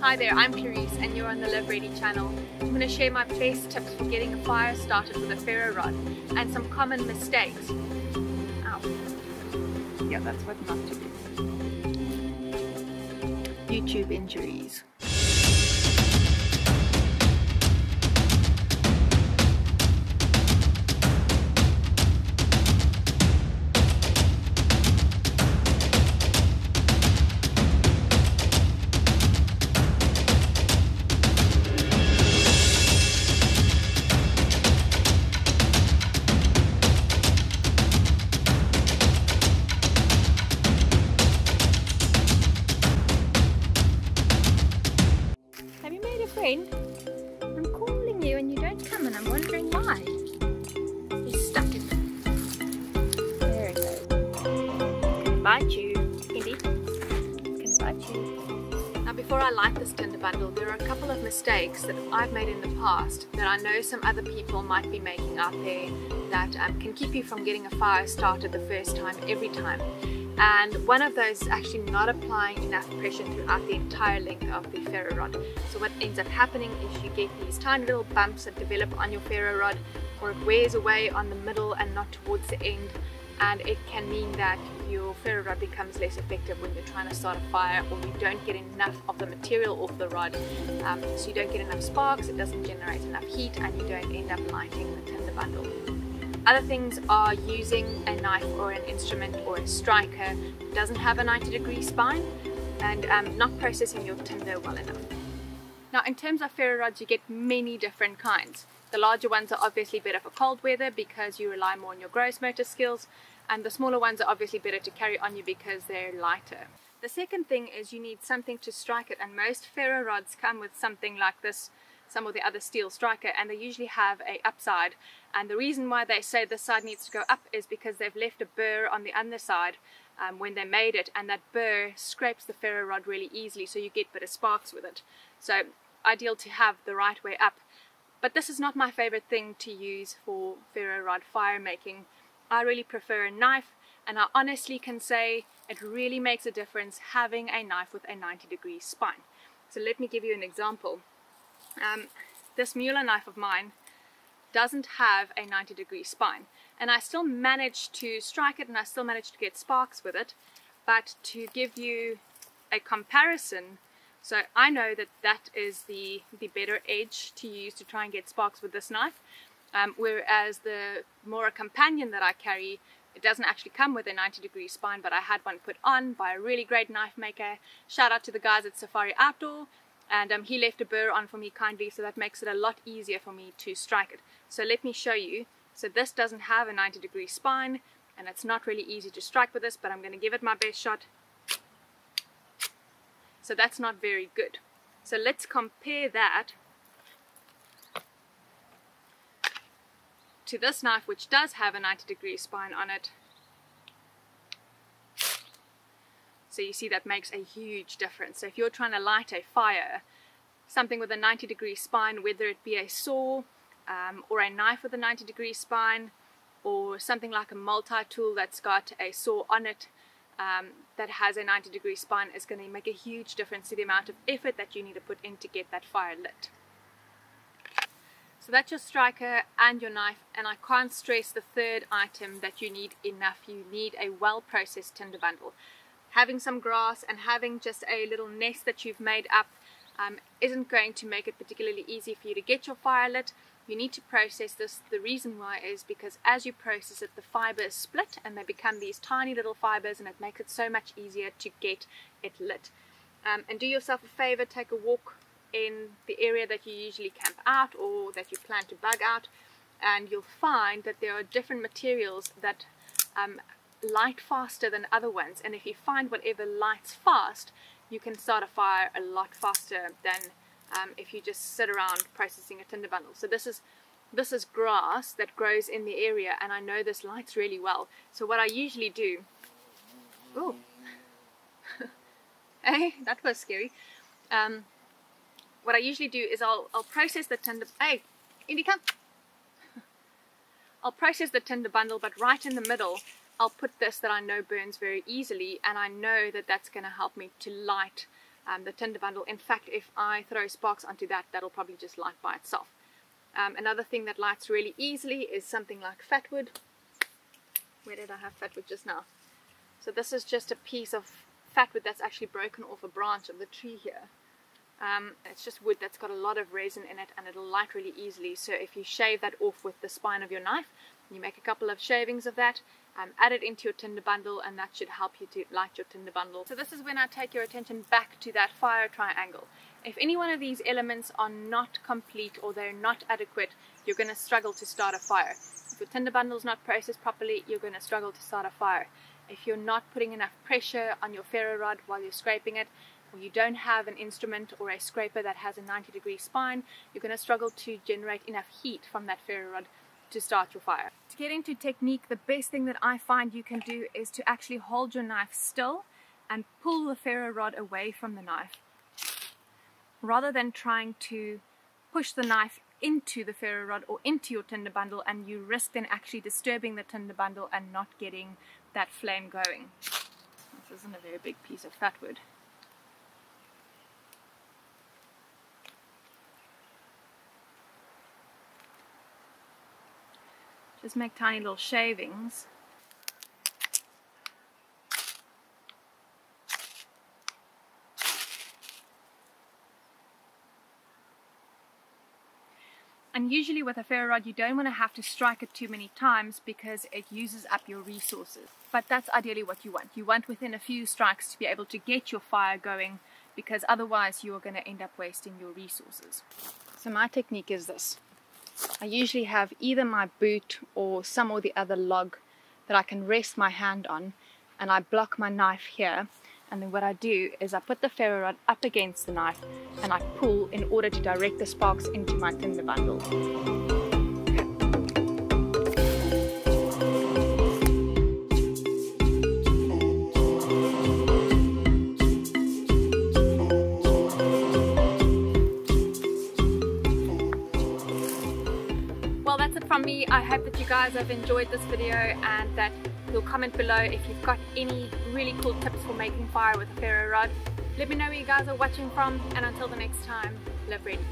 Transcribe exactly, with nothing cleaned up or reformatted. Hi there, I'm Clarice and you're on the Live Ready channel. I'm going to share my best tips for getting a fire started with a ferro rod and some common mistakes. Ow. Yeah, that's what not to do. YouTube injuries. Friend, I'm calling you and you don't come, and I'm wondering why. You're stuck in there. There it goes. Can bite you, Indy. Can bite you. Now, before I light this tinder bundle, there are a couple of mistakes that I've made in the past that I know some other people might be making out there that um, can keep you from getting a fire started the first time every time. And one of those is actually not applying enough pressure throughout the entire length of the ferro rod. So what ends up happening is you get these tiny little bumps that develop on your ferro rod, or it wears away on the middle and not towards the end, and it can mean that your ferro rod becomes less effective when you're trying to start a fire, or you don't get enough of the material off the rod, um, so you don't get enough sparks, it doesn't generate enough heat, and you don't end up lighting the tinder bundle. Other things are using a knife or an instrument or a striker that doesn't have a ninety degree spine, and um, not processing your tinder well enough. Now, in terms of ferro rods, you get many different kinds. The larger ones are obviously better for cold weather because you rely more on your gross motor skills, and the smaller ones are obviously better to carry on you because they're lighter. The second thing is you need something to strike it, and most ferro rods come with something like this, some of the other steel striker, and they usually have a upside, and the reason why they say this side needs to go up is because they've left a burr on the underside um, when they made it, and that burr scrapes the ferro rod really easily, so you get better sparks with it. So ideal to have the right way up, but this is not my favorite thing to use for ferro rod fire making. I really prefer a knife, and I honestly can say it really makes a difference having a knife with a ninety degree spine. So let me give you an example. Um, this Muela knife of mine doesn't have a ninety degree spine, and I still managed to strike it and I still managed to get sparks with it, but to give you a comparison, so I know that that is the, the better edge to use to try and get sparks with this knife, um, whereas the Mora Companion that I carry, it doesn't actually come with a ninety degree spine, but I had one put on by a really great knife maker. Shout out to the guys at Safari Outdoor. And um, he left a burr on for me kindly, so that makes it a lot easier for me to strike it. So let me show you. So this doesn't have a ninety degree spine, and it's not really easy to strike with this, but I'm going to give it my best shot. So that's not very good. So let's compare that to this knife, which does have a ninety degree spine on it. So you see that makes a huge difference. So if you're trying to light a fire, something with a ninety degree spine, whether it be a saw um, or a knife with a ninety degree spine, or something like a multi-tool that's got a saw on it um, that has a ninety degree spine, is going to make a huge difference to the amount of effort that you need to put in to get that fire lit. So that's your striker and your knife, and I can't stress the third item that you need enough. You need a well-processed tinder bundle. Having some grass and having just a little nest that you've made up um, isn't going to make it particularly easy for you to get your fire lit. You need to process this. The reason why is because as you process it, the fibers split and they become these tiny little fibers, and it makes it so much easier to get it lit. Um, and do yourself a favor, take a walk in the area that you usually camp out or that you plan to bug out, and you'll find that there are different materials that um, light faster than other ones, and if you find whatever lights fast, you can start a fire a lot faster than um, if you just sit around processing a tinder bundle. So this is this is grass that grows in the area, and I know this lights really well, so what I usually do, oh hey, that was scary, um, what I usually do is I'll, I'll process the tinder, hey Indy come, I'll process the tinder bundle, but right in the middle I'll put this that I know burns very easily, and I know that that's going to help me to light um, the tinder bundle. In fact, if I throw sparks onto that, that'll probably just light by itself. Um, another thing that lights really easily is something like fatwood. Where did I have fatwood just now? So this is just a piece of fatwood that's actually broken off a branch of the tree here. Um, it's just wood that's got a lot of resin in it, and it'll light really easily. So if you shave that off with the spine of your knife, you make a couple of shavings of that, um, add it into your tinder bundle, and that should help you to light your tinder bundle. So this is when I take your attention back to that fire triangle. If any one of these elements are not complete or they're not adequate, you're going to struggle to start a fire. If your tinder bundle's not processed properly, you're going to struggle to start a fire. If you're not putting enough pressure on your ferro rod while you're scraping it, or you don't have an instrument or a scraper that has a ninety degree spine, you're going to struggle to generate enough heat from that ferro rod to start your fire. To get into technique, the best thing that I find you can do is to actually hold your knife still and pull the ferro rod away from the knife, rather than trying to push the knife into the ferro rod or into your tinder bundle, and you risk then actually disturbing the tinder bundle and not getting that flame going. This isn't a very big piece of fatwood. Just make tiny little shavings. And usually with a ferro rod, you don't want to have to strike it too many times because it uses up your resources. But that's ideally what you want. You want within a few strikes to be able to get your fire going, because otherwise you are going to end up wasting your resources. So my technique is this. I usually have either my boot or some or the other log that I can rest my hand on, and I block my knife here, and then what I do is I put the ferro rod up against the knife and I pull in order to direct the sparks into my tinder bundle. From me, I hope that you guys have enjoyed this video and that you'll comment below if you've got any really cool tips for making fire with a ferro rod. Let me know where you guys are watching from, and until the next time, live ready.